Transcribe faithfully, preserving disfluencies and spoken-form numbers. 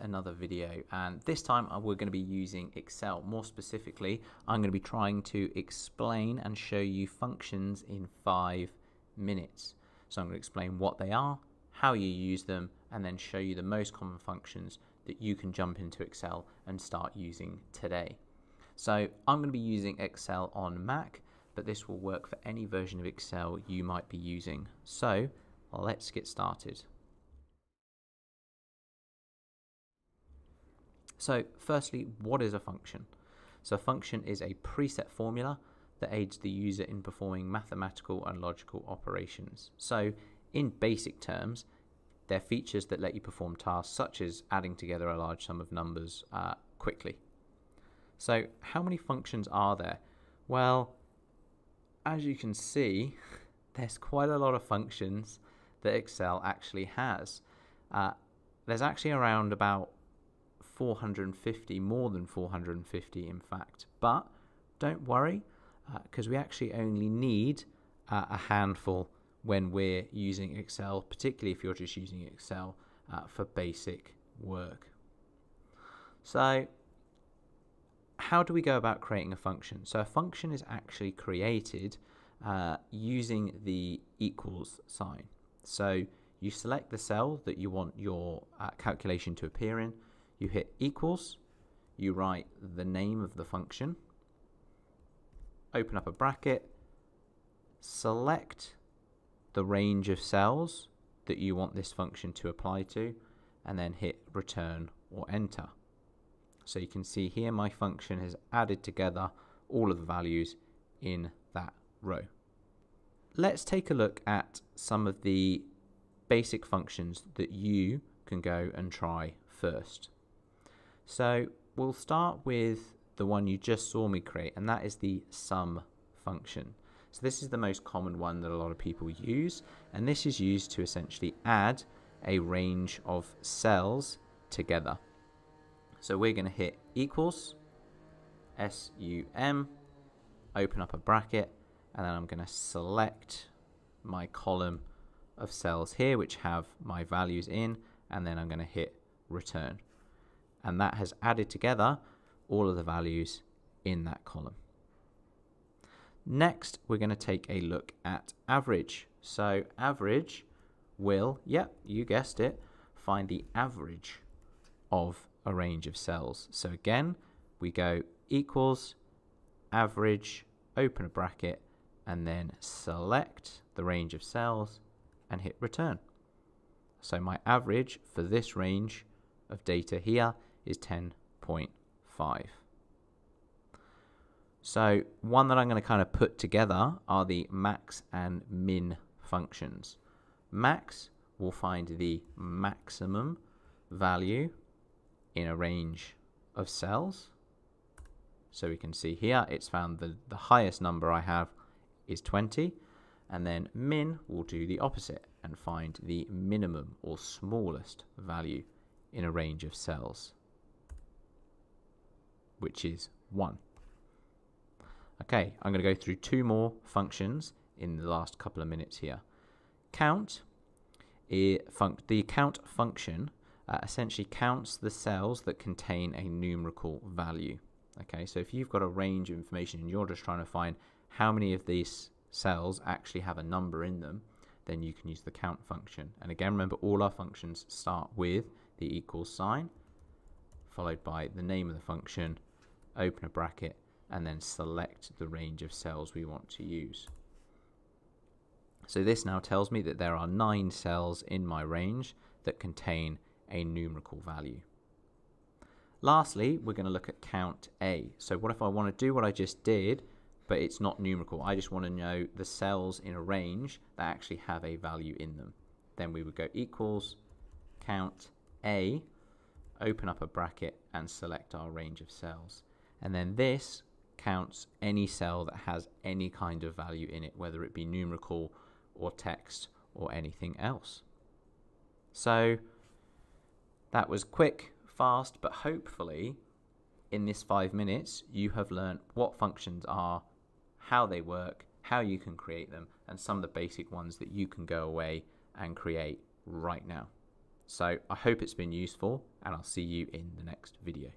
another video, and this time we're going to be using Excel. More specifically, I'm going to be trying to explain and show you functions in five minutes. So I'm going to explain what they are, how you use them, and then show you the most common functions that you can jump into Excel and start using today. So I'm going to be using Excel on Mac, but this will work for any version of Excel you might be using. So let's get started. So firstly, what is a function? So a function is a preset formula that aids the user in performing mathematical and logical operations. So in basic terms, they're features that let you perform tasks such as adding together a large sum of numbers uh, quickly. So how many functions are there? Well, as you can see, there's quite a lot of functions that Excel actually has. Uh, there's actually around about four hundred fifty, more than four hundred fifty in fact, but don't worry, because uh, we actually only need uh, a handful when we're using Excel, particularly if you're just using Excel uh, for basic work. So how do we go about creating a function? So a function is actually created uh, using the equals sign. So you select the cell that you want your uh, calculation to appear in, you hit equals, you write the name of the function, open up a bracket, select the range of cells that you want this function to apply to, and then hit return or enter. So you can see here my function has added together all of the values in that row. Let's take a look at some of the basic functions that you can go and try first. So we'll start with the one you just saw me create, and that is the sum function. So this is the most common one that a lot of people use, and this is used to essentially add a range of cells together. So we're going to hit equals, S U M, open up a bracket, and then I'm going to select my column of cells here which have my values in, and then I'm going to hit return. And that has added together all of the values in that column. Next, we're going to take a look at average. So average will, yep, you guessed it, find the average of a range of cells. So again, we go equals, average, open a bracket, and then select the range of cells and hit return. So my average for this range of data here is ten point five. So one that I'm going to kind of put together are the max and min functions. Max will find the maximum value in a range of cells. So we can see here it's found the, the highest number I have is twenty, and then min will do the opposite and find the minimum or smallest value in a range of cells, which is one. Okay, I'm going to go through two more functions in the last couple of minutes here. Count, it func the count function uh, essentially counts the cells that contain a numerical value. Okay, so if you've got a range of information and you're just trying to find how many of these cells actually have a number in them, then you can use the count function. And again, remember all our functions start with the equals sign, followed by the name of the function, open a bracket, and then select the range of cells we want to use. So this now tells me that there are nine cells in my range that contain a numerical value. Lastly, we're going to look at count A. So what if I want to do what I just did, but it's not numerical? I just want to know the cells in a range that actually have a value in them. Then we would go equals, count A, open up a bracket, and select our range of cells. And then this counts any cell that has any kind of value in it, whether it be numerical or text or anything else. So that was quick, fast, but hopefully in this five minutes you have learned what functions are, how they work, how you can create them, and some of the basic ones that you can go away and create right now. So I hope it's been useful, and I'll see you in the next video.